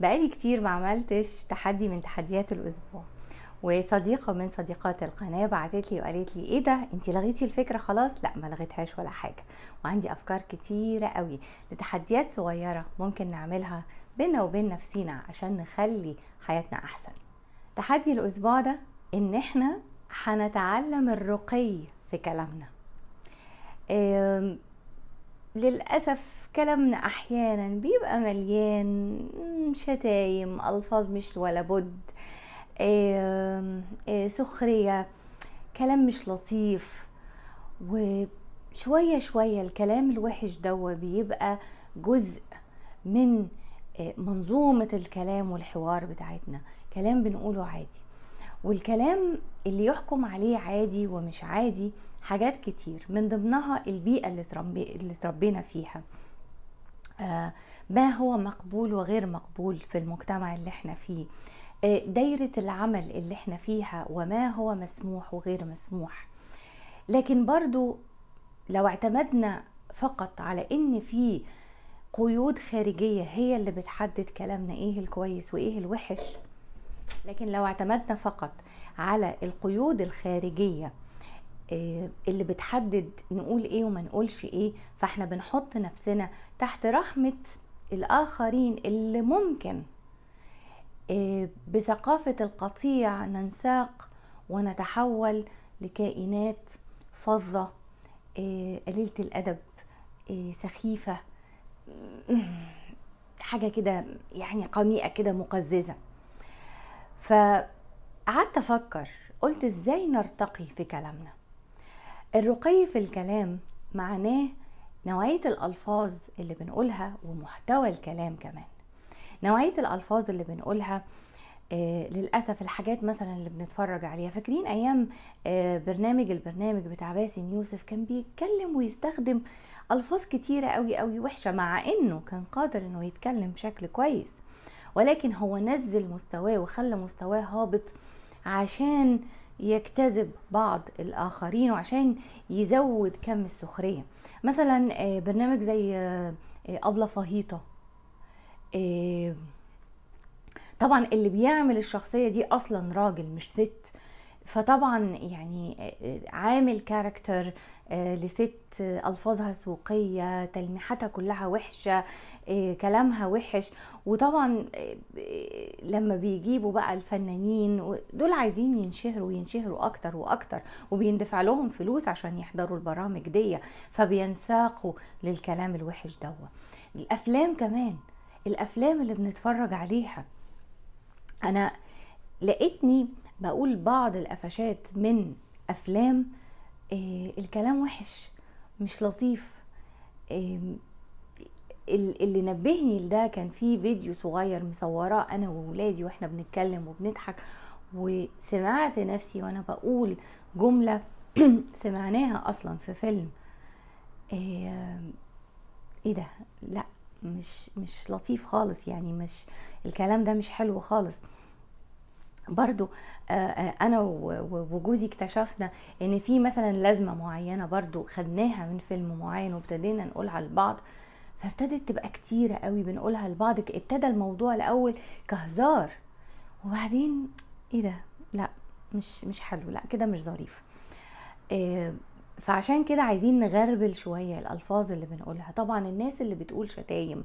بقالي كتير ما عملتش تحدي من تحديات الاسبوع، وصديقه من صديقات القناه بعتت لي وقالت لي ايه ده انتي لغيتي الفكره خلاص؟ لا، ما لغيتهاش ولا حاجه، وعندي افكار كتيره قوي لتحديات صغيره ممكن نعملها بينا وبين نفسينا عشان نخلي حياتنا احسن. تحدي الاسبوع ده ان احنا هنتعلم الرقي في كلامنا. للأسف كلامنا أحيانا بيبقى مليان شتايم، ألفاظ مش ولا بد، سخرية، كلام مش لطيف، وشوية شوية الكلام الوحش ده بيبقى جزء من منظومة الكلام والحوار بتاعتنا. كلام بنقوله عادي، والكلام اللي يحكم عليه عادي ومش عادي حاجات كتير، من ضمنها البيئة اللي تربينا فيها، ما هو مقبول وغير مقبول في المجتمع اللي احنا فيه، دايرة العمل اللي احنا فيها وما هو مسموح وغير مسموح. لكن برضو لو اعتمدنا فقط على ان في قيود خارجية هي اللي بتحدد كلامنا ايه الكويس وايه الوحش، لكن لو اعتمدنا فقط على القيود الخارجية اللي بتحدد نقول ايه وما نقولش ايه، فاحنا بنحط نفسنا تحت رحمة الآخرين اللي ممكن بثقافة القطيع ننساق ونتحول لكائنات فظة، قليلة الأدب، سخيفة، حاجة كده يعني قميئة كده مقززة. فقعدت افكر، قلت ازاي نرتقي في كلامنا. الرقي في الكلام معناه نوعية الألفاظ اللي بنقولها ومحتوى الكلام كمان. نوعية الألفاظ اللي بنقولها للأسف الحاجات مثلا اللي بنتفرج عليها. فاكرين أيام البرنامج بتاع باسم يوسف كان بيتكلم ويستخدم ألفاظ كتيرة قوي قوي وحشة، مع إنه كان قادر إنه يتكلم بشكل كويس، ولكن هو نزل مستواه وخلى مستواه هابط عشان يجتذب بعض الآخرين وعشان يزود كم السخرية. مثلا برنامج زي أبلة فهيطة، طبعا اللي بيعمل الشخصية دي أصلا راجل مش ست، فطبعا يعني عامل كاركتر لست ألفاظها سوقية، تلميحاتها كلها وحشة، كلامها وحش. وطبعا لما بيجيبوا بقى الفنانين دول عايزين ينشهروا أكتر وأكتر، وبيندفع لهم فلوس عشان يحضروا البرامج دي، فبينساقوا للكلام الوحش ده. الأفلام كمان، الأفلام اللي بنتفرج عليها، أنا لقيتني بقول بعض القفشات من أفلام الكلام وحش مش لطيف. اللي نبهني لده كان في فيديو صغير مصوراه أنا وولادي وإحنا بنتكلم وبنضحك، وسمعت نفسي وأنا بقول جملة سمعناها أصلا في فيلم. إيه ده؟ لأ، مش لطيف خالص، يعني مش الكلام ده مش حلو خالص. برضو انا وجوزي اكتشفنا ان في مثلا لازمه معينه برضو خدناها من فيلم معين وابتدينا نقولها لبعض، فابتدت تبقى كتيره قوي بنقولها لبعض. ابتدى الموضوع الاول كهزار، وبعدين ايه ده؟ لا، مش حلو، لا كده مش ظريف. فعشان كده عايزين نغربل شويه الالفاظ اللي بنقولها. طبعا الناس اللي بتقول شتايم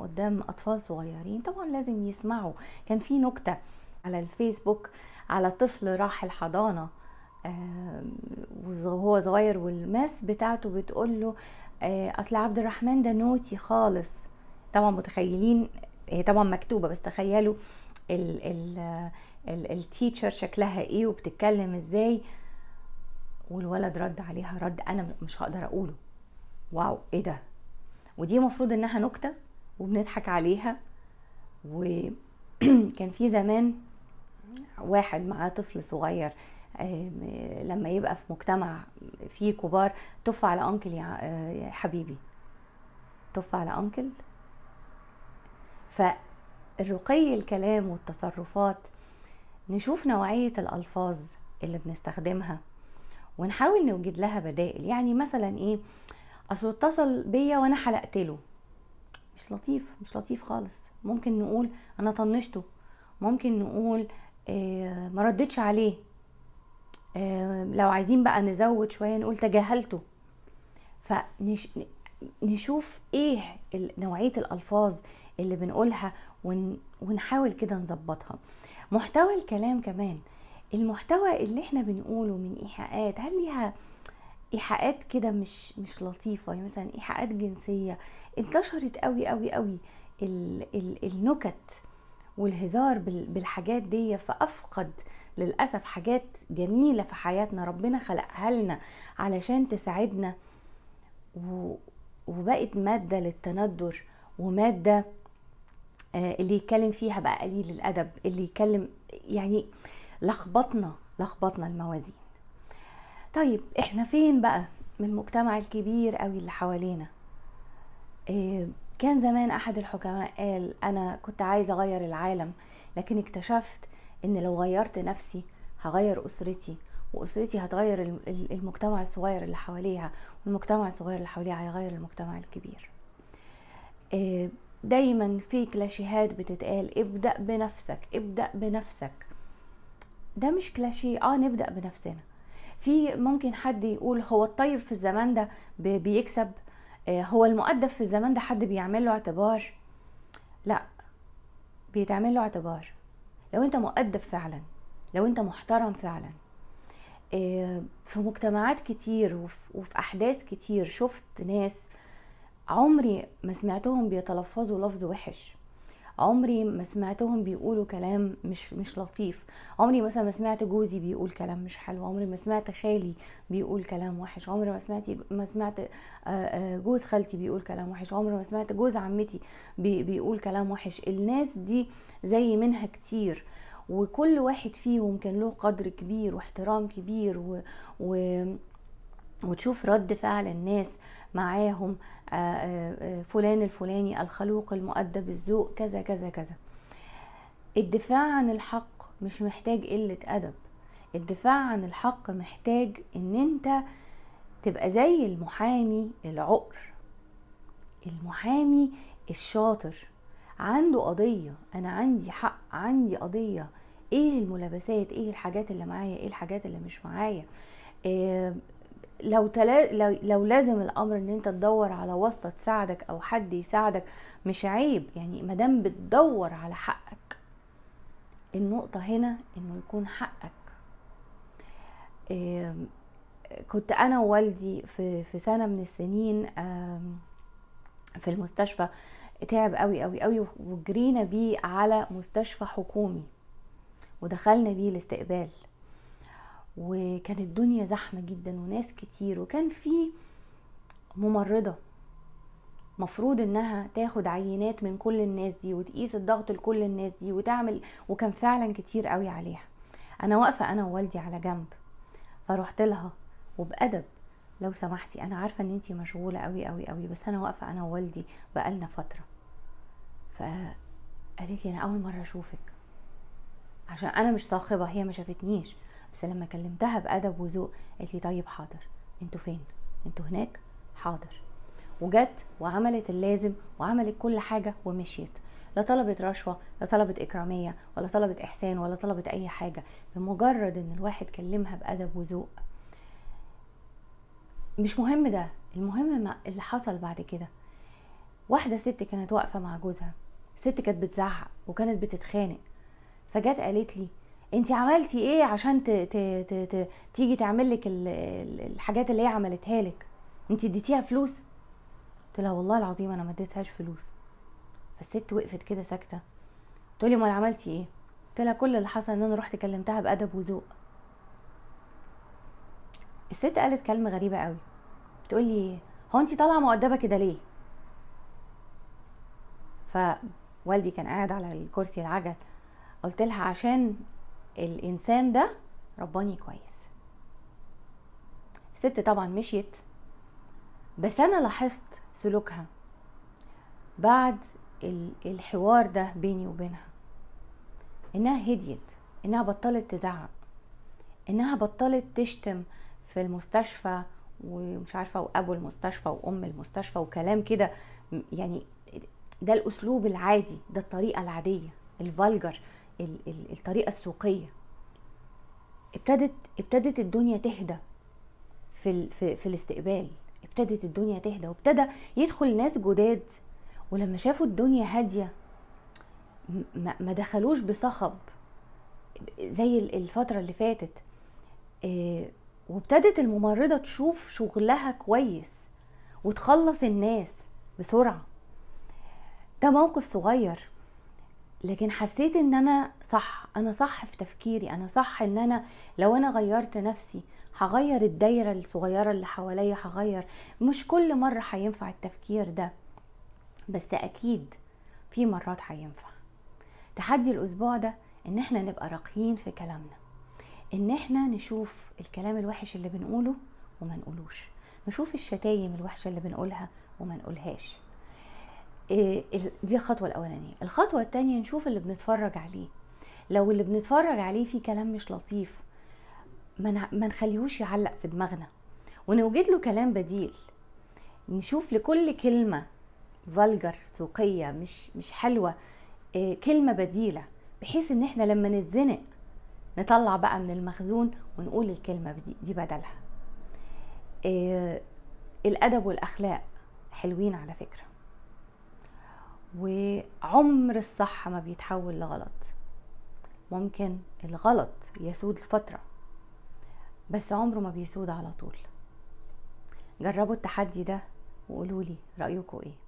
قدام أطفال صغيرين طبعا لازم يسمعوا. كان في نكتة على الفيسبوك على طفل راح الحضانة وهو صغير، والماس بتاعته بتقول له أصل عبد الرحمن ده نوتي خالص. طبعا متخيلين، هي طبعا مكتوبة، بس تخيلوا التيتشر شكلها ايه وبتتكلم ازاي. والولد رد عليها رد أنا مش هقدر أقوله. واو، ايه ده؟ ودي مفروض انها نكتة وبنضحك عليها. وكان في زمان واحد معاه طفل صغير، لما يبقى في مجتمع فيه كبار، تف على انكل يا حبيبي، تف على انكل. فالرقي الكلام والتصرفات، نشوف نوعية الألفاظ اللي بنستخدمها ونحاول نوجد لها بدائل. يعني مثلا ايه؟ اصل اتصل بيا وانا حلقت له، مش لطيف، مش لطيف خالص. ممكن نقول انا طنشته، ممكن نقول ما ردتش عليه، لو عايزين بقى نزود شويه نقول تجاهلته. فنشوف ايه نوعيه الالفاظ اللي بنقولها ونحاول كده نظبطها. محتوى الكلام كمان، المحتوى اللي احنا بنقوله من ايحاءات، هل ليها ايحاءات كده مش لطيفه؟ يعني مثلا ايحاءات جنسيه انتشرت قوي قوي قوي، النكت والهزار بالحاجات دي، فافقد للاسف حاجات جميله في حياتنا ربنا خلقها لنا علشان تساعدنا، وبقت ماده للتندر، وماده اللي يتكلم فيها بقى قليل الادب، اللي يتكلم يعني لخبطنا الموازين. طيب احنا فين بقى من المجتمع الكبير قوي اللي حوالينا؟ كان زمان احد الحكماء قال انا كنت عايز اغير العالم، لكن اكتشفت ان لو غيرت نفسي هغير اسرتي، واسرتي هتغير المجتمع الصغير اللي حواليها، والمجتمع الصغير اللي حواليها هيغير المجتمع الكبير. دايما في كلاشيهات بتتقال ابدأ بنفسك ابدأ بنفسك، ده مش كلاشيه، نبدأ بنفسنا. في ممكن حد يقول هو الطيب في الزمان ده بيكسب، هو المؤدب في الزمان ده حد بيعمل له اعتبار. لا، بيتعمل له اعتبار لو انت مؤدب فعلا، لو انت محترم فعلا. في مجتمعات كتير وفي احداث كتير شفت ناس عمري ما سمعتهم بيتلفظوا لفظ وحش، عمري ما سمعتهم بيقولوا كلام مش لطيف، عمري مثلا ما سمعت جوزي بيقول كلام مش حلو، عمري ما سمعت خالي بيقول كلام وحش، عمري ما سمعت جوز خالتي بيقول كلام وحش، عمري ما سمعت جوز عمتي بيقول كلام وحش. الناس دي زي منها كتير، وكل واحد فيهم كان له قدر كبير واحترام كبير، وتشوف رد فعل الناس معاهم، فلان الفلاني الخلوق المؤدب الذوق كذا كذا كذا. الدفاع عن الحق مش محتاج قلة أدب، الدفاع عن الحق محتاج ان انت تبقى زي المحامي العقر، المحامي الشاطر، عنده قضية، انا عندي حق، عندي قضية، ايه الملابسات، ايه الحاجات اللي معايا، ايه الحاجات اللي مش معايا. لو لازم الامر ان انت تدور على واسطه تساعدك او حد يساعدك مش عيب، يعني ما دام بتدور على حقك. النقطه هنا انه يكون حقك. كنت انا ووالدي في سنه من السنين في المستشفى، تعب قوي قوي قوي، وجرينا بيه على مستشفى حكومي، ودخلنا بيه الاستقبال، وكانت الدنيا زحمة جدا وناس كتير، وكان في ممرضة مفروض انها تاخد عينات من كل الناس دي وتقيس الضغط لكل الناس دي وتعمل، وكان فعلا كتير قوي عليها. انا واقفة انا ووالدي على جنب، فروحت لها وبأدب، لو سمحتي انا عارفة ان انتي مشغولة قوي قوي قوي، بس انا واقفة انا ووالدي بقالنا فترة. فقالت لي انا اول مرة اشوفك، عشان انا مش صاخبة، هي ما شافتنيش، بس لما كلمتها بأدب وذوق قالت لي طيب حاضر، انتوا فين؟ انتوا هناك؟ حاضر. وجت وعملت اللازم وعملت كل حاجة ومشيت، لا طلبت رشوة، لا طلبت إكرامية، ولا طلبت إحسان، ولا طلبت أي حاجة، بمجرد إن الواحد كلمها بأدب وذوق. مش مهم ده، المهم اللي حصل بعد كده. واحدة ست كانت واقفة مع جوزها، الست كانت بتزعق وكانت بتتخانق، فجت قالت لي انتي عملتي ايه عشان تيجي تعملك الحاجات اللي هي عملتها لك؟ انتي اديتيها فلوس؟ قلت لها والله العظيم انا ما اديتهاش فلوس. فالست وقفت كده ساكته، بتقول لي امال عملتي ايه؟ قلت لها كل اللي حصل ان انا رحت كلمتها بادب وذوق. الست قالت كلمه غريبه قوي، بتقول لي هو انتي طالعه مؤدبه كده ليه؟ فوالدي كان قاعد على الكرسي العجل، قلت لها عشان الانسان ده رباني كويس. الست طبعا مشيت، بس انا لاحظت سلوكها بعد الحوار ده بيني وبينها، انها هديت، انها بطلت تزعق، انها بطلت تشتم في المستشفى ومش عارفه وابو المستشفى وام المستشفى وكلام كده، يعني ده الاسلوب العادي، ده الطريقه العاديه الفالجر، الطريقه السوقيه. ابتدت الدنيا تهدى في الاستقبال، ابتدت الدنيا تهدى، وابتدى يدخل ناس جداد، ولما شافوا الدنيا هاديه ما دخلوش بصخب زي الفتره اللي فاتت. وابتدت الممرضه تشوف شغلها كويس وتخلص الناس بسرعه. ده موقف صغير، لكن حسيت ان انا صح في تفكيري، انا صح ان انا لو انا غيرت نفسي هغير الدايره الصغيره اللي حواليا، هغير. مش كل مره هينفع التفكير ده، بس اكيد في مرات هينفع. تحدي الاسبوع ده ان احنا نبقى راقيين في كلامنا، ان احنا نشوف الكلام الوحش اللي بنقوله وما نقولوش، نشوف الشتايم الوحشه اللي بنقولها وما نقولهاش. دي الخطوه الاولانيه. الخطوه الثانيه نشوف اللي بنتفرج عليه، لو اللي بنتفرج عليه فيه كلام مش لطيف ما نخليهوش يعلق في دماغنا، ونوجد له كلام بديل. نشوف لكل كلمه فالجر سوقيه مش حلوه كلمه بديله، بحيث ان احنا لما نتزنق نطلع بقى من المخزون ونقول الكلمه دي بدلها. الادب والاخلاق حلوين على فكره، وعمر الصح ما بيتحول لغلط. ممكن الغلط يسود لفتره بس عمره ما بيسود على طول. جربوا التحدي ده وقولولي رأيكم ايه.